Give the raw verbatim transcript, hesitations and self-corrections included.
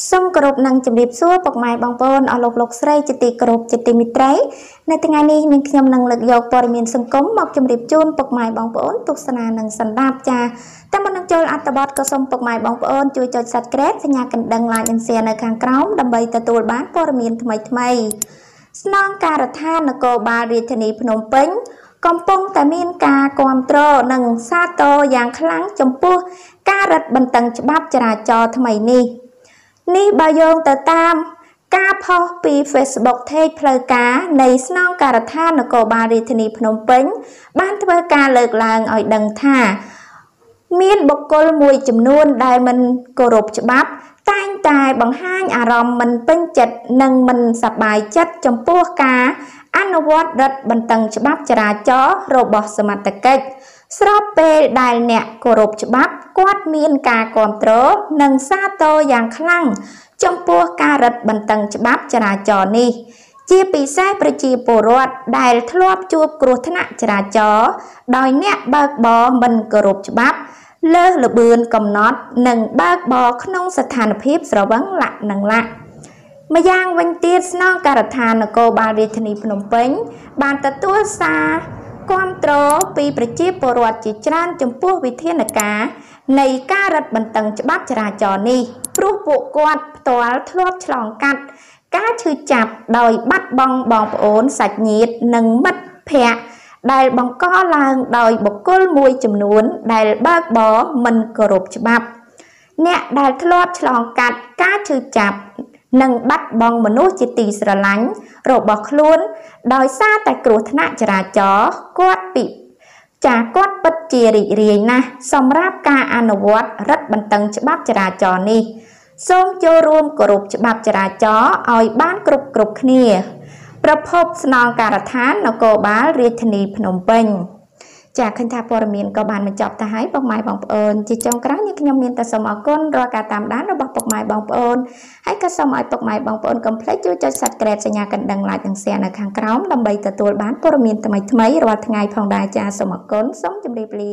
Some group nang chip so, pok my bongpon, all of looks right, chitty group, chitty mitray. Nothing I need, mink yum nang look yok for me in some comb, mock chip june, pok my bongpon, took sanan and sun lapja. Tamanachol at the bot, some pok my bongpon, two church at crabs, and yak and dung line and see and a can crown, the bite the tool band for me into my tmai. Snong caratan, a go bar written a pnum ping. កំពុងតែមានការគាំទ្រនិងសាទរយ៉ាងខ្លាំងចំពោះការរឹតបន្តឹងច្បាប់ចរាចរណ៍ថ្មីនេះនេះបើយោងទៅតាមការផុសពី Facebook Page ផ្លូវការនៃស្នងការដ្ឋាននគរបាលរាជធានីភ្នំពេញបានធ្វើការលើកឡើងឲ្យដឹងថាមានបុគ្គលមួយចំនួនដែលមិនគោរពច្បាប់តែងតែបង្ហាញអារម្មណ៍មិនពេញចិត្តនិងមិនសប្បាយចិត្តចំពោះការ អនុវត្តរដ្ឋបន្ទឹងច្បាប់ចរាចរណ៍របស់សមត្ថកិច្ចស្របពេលដែលអ្នកគោរពច្បាប់គាត់មានការគាំទ្រនិងសាទរយ៉ាងខ្លាំងចំពោះការរឹតបន្តឹងច្បាប់ចរាចរណ៍នេះជាពិសេស្រីជាពលរដ្ឋដែលធ្លាប់ជួបគ្រោះថ្នាក់ចរាចរណ៍ដោយអ្នកបើកបរមិនគោរពច្បាប់លើសល្បឿនកំណត់និងបើកបរក្នុងស្ថានភាពស្រវឹងលាក់និងលាក់ ម្យ៉ាងវិញទៀតស្នងការដ្ឋាននគរបាលរាជធានីភ្នំពេញបានទទួលសារគាំទ្រពីប្រជាពលរដ្ឋជាច្រើនចំពោះវិធានការនៃការរឹតបន្តឹងច្បាប់ចរាចរណ៍នេះព្រោះពួកគាត់ផ្ទាល់ធ្លាប់ឆ្លងកាត់ការឈឺចាប់ដោយបាត់បង់ និងបាត់បង់មនុស្សជាទីស្រឡាញ់របស់ខ្លួនដោយសារតែគ្រោះថ្នាក់ចរាចរណ៍គាត់ពិចារគាត់ពិតជារីករាយណាស់សម្រាប់ការអនុវត្តរដ្ឋបន្ទឹងច្បាប់ចរាចរណ៍នេះសូមចូលរួមគោរពច្បាប់ចរាចរណ៍ឲ្យបានគ្រប់គ្រប់គ្នាប្រភពស្នងការដ្ឋាននគរបាលរាជធានីភ្នំពេញ ចាកឃើញថាព័ត៌មានក៏បានមកចប់ទៅហើយពុកម៉ែបងប្អូនជាចុងក្រោយនេះខ្ញុំមានតែសូមអរគុណរាល់ការតាមដានរបស់ពុកម៉ែបងប្អូនហើយក៏សូមឲ្យពុកម៉ែបងប្អូនកុំភ្លេចជួយចុច Subscribe សញ្ញាកណ្ដឹង Like និង Share នៅខាងក្រោមដើម្បីទទួលបានព័ត៌មានថ្មីៗរាល់ថ្ងៃផងដែរចាសូមអរគុណសូមជម្រាបលា